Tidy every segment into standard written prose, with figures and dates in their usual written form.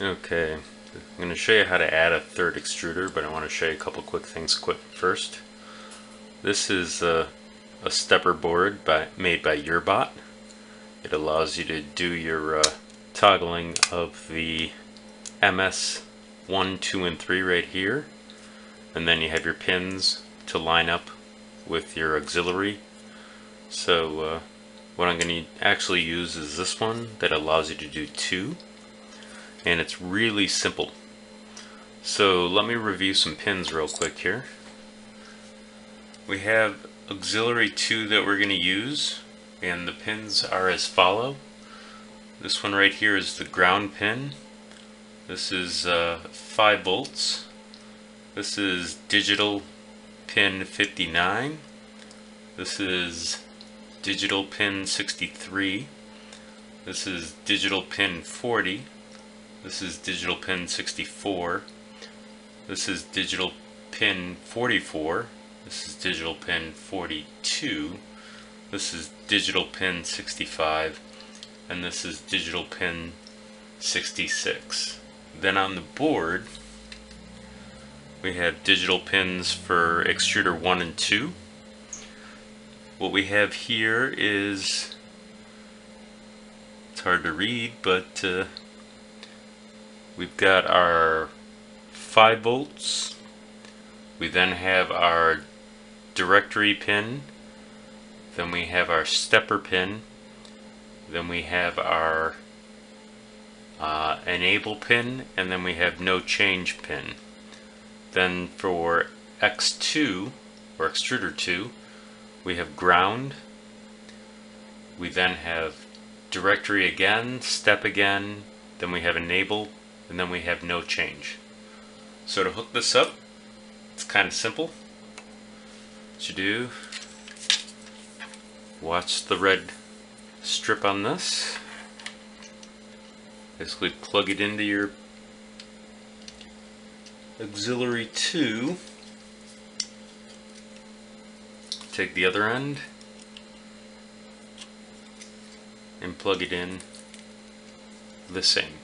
Okay, I'm going to show you how to add a third extruder, but I want to show you a couple quick things first. This is a stepper board made by Yurbot. It allows you to do your toggling of the MS 1, 2, and 3 right here. And then you have your pins to line up with your auxiliary. So what I'm going to actually use is this one that allows you to do two. And it's really simple. So let me review some pins real quick here. We have auxiliary 2 that we're going to use, and the pins are as follow. This one right here is the ground pin. This is 5 volts. This is digital pin 59. This is digital pin 63. This is digital pin 40. This is digital pin 64, this is digital pin 44, this is digital pin 42, this is digital pin 65, and this is digital pin 66. Then on the board, we have digital pins for extruder 1 and 2. What we have here is, it's hard to read, but we've got our 5 volts, we then have our directory pin, then we have our stepper pin, then we have our enable pin, and then we have no change pin. Then for X2, or extruder 2, we have ground, we then have directory again, step again, then we have enable, and then we have no change. So to hook this up, it's kind of simple. What you do, watch the red strip on this, basically plug it into your auxiliary 2, take the other end and plug it in the same.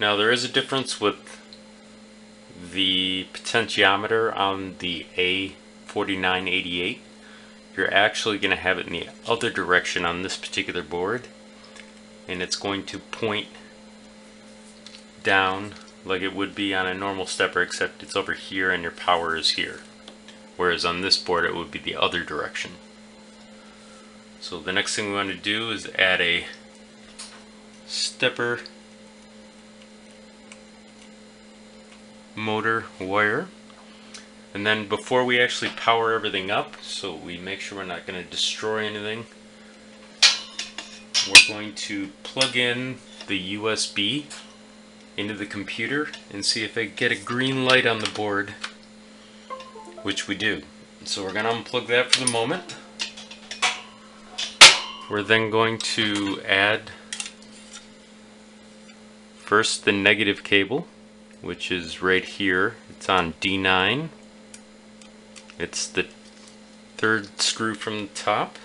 Now there is a difference with the potentiometer on the A4988. You're actually going to have it in the other direction on this particular board, and it's going to point down like it would be on a normal stepper, except it's over here and your power is here, whereas on this board it would be the other direction. So the next thing we want to do is add a stepper motor wire, and then before we actually power everything up, so we make sure we're not going to destroy anything, we're going to plug in the USB into the computer and see if I get a green light on the board, which we do. So we're going to unplug that for the moment. We're then going to add first the negative cable, which is right here. It's on D9. It's the third screw from the top.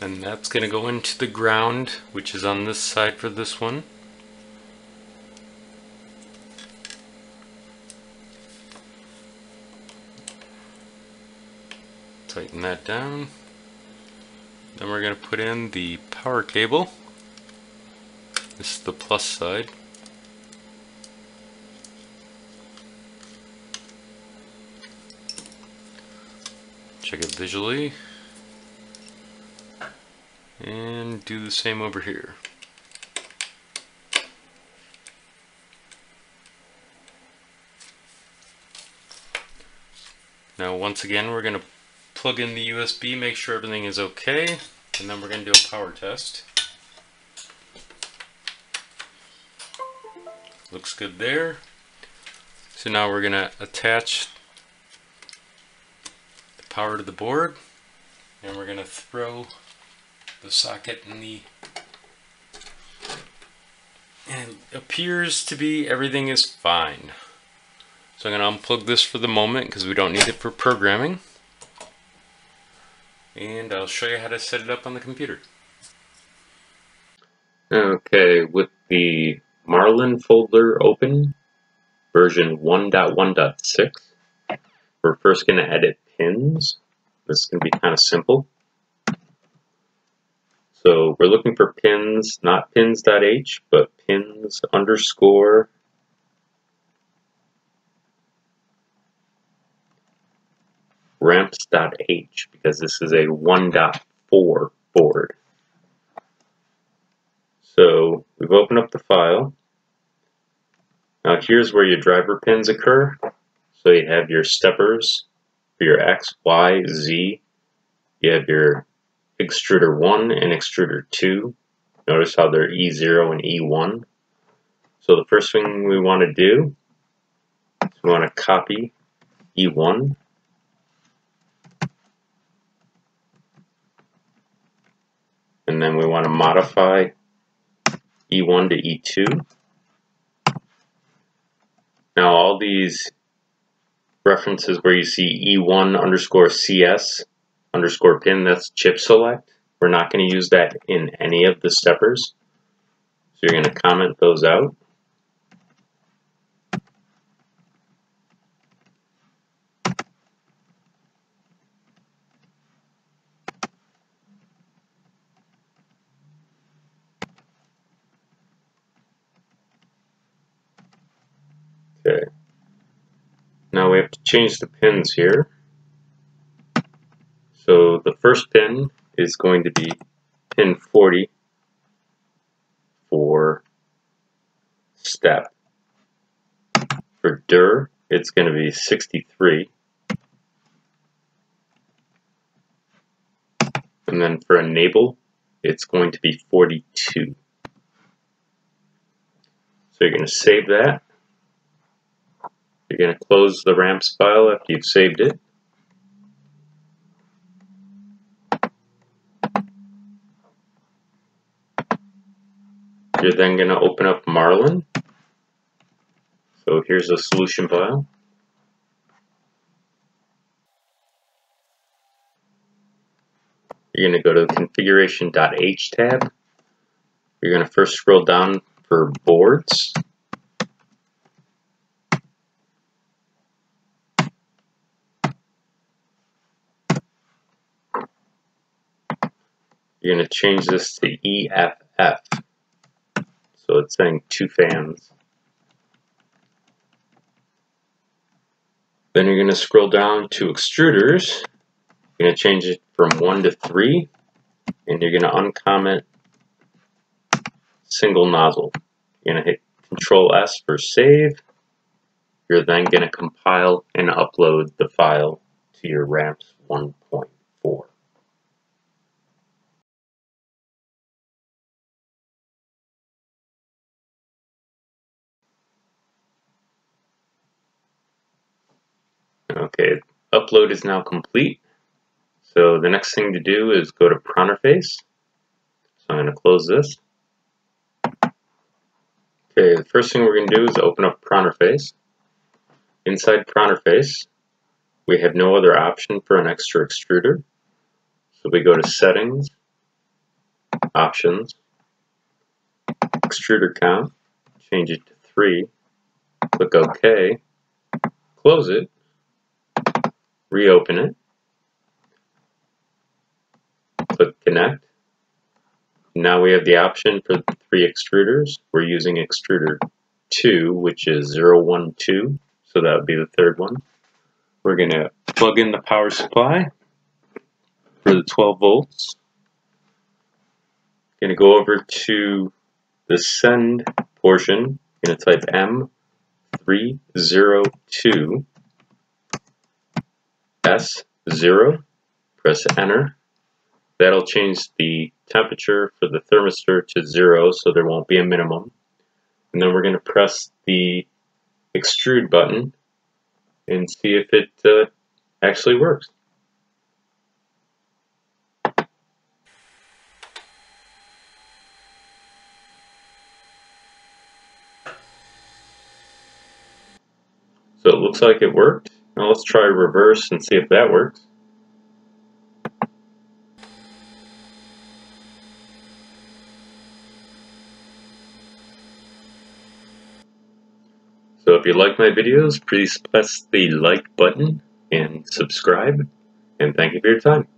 And that's going to go into the ground, which is on this side for this one. Tighten that down. Then we're going to put in the power cable. This is the plus side. Check it visually. And do the same over here. Now once again we're going to plug in the USB, make sure everything is okay, and then we're going to do a power test. Looks good there. So now we're going to attach the power to the board, and we're going to throw the socket in the... And it appears to be everything is fine. So I'm going to unplug this for the moment because we don't need it for programming. And I'll show you how to set it up on the computer. Okay, with the Marlin folder open, version 1.1.6, we're first going to edit pins. This is going to be kind of simple. So we're looking for pins, not pins.h, but pins_ramps.h, because this is a 1.4 board. So we've opened up the file. Now here's where your driver pins occur. So you have your steppers for your X, Y, Z. You have your extruder 1 and extruder 2. Notice how they're E0 and E1. So the first thing we want to do is we want to copy E1. And then we want to modify E1 to E2. Now all these references where you see E1_CS_pin, that's chip select. We're not going to use that in any of the steppers. So you're going to comment those out. Okay. Now we have to change the pins here. So the first pin is going to be pin 40 for step. For dir, it's going to be 63. And then for enable, it's going to be 42. So you're going to save that. You're going to close the RAMPS file after you've saved it. You're then going to open up Marlin. So here's the solution file. You're going to go to the configuration.h tab. You're going to first scroll down for boards. You're going to change this to EFF, so it's saying two fans. Then you're going to scroll down to extruders. You're going to change it from 1 to 3, and you're going to uncomment single nozzle. You're going to hit Control S for save. You're then going to compile and upload the file to your RAMPS 1.4. Okay, upload is now complete. So the next thing to do is go to Pronterface. So I'm going to close this. Okay, the first thing we're going to do is open up Pronterface. Inside Pronterface, we have no other option for an extra extruder. So we go to Settings, Options, Extruder Count, change it to 3, click OK, close it. Reopen it, click connect. Now we have the option for the 3 extruders. We're using extruder 2, which is 012, so that would be the third one. We're going to plug in the power supply for the 12 volts. Going to go over to the send portion. Going to type M302. S0, press enter. That'll change the temperature for the thermistor to 0, so there won't be a minimum. And then we're going to press the extrude button and see if it actually works. So it looks like it worked. Now let's try reverse and see if that works. So if you like my videos, please press the like button and subscribe, and thank you for your time.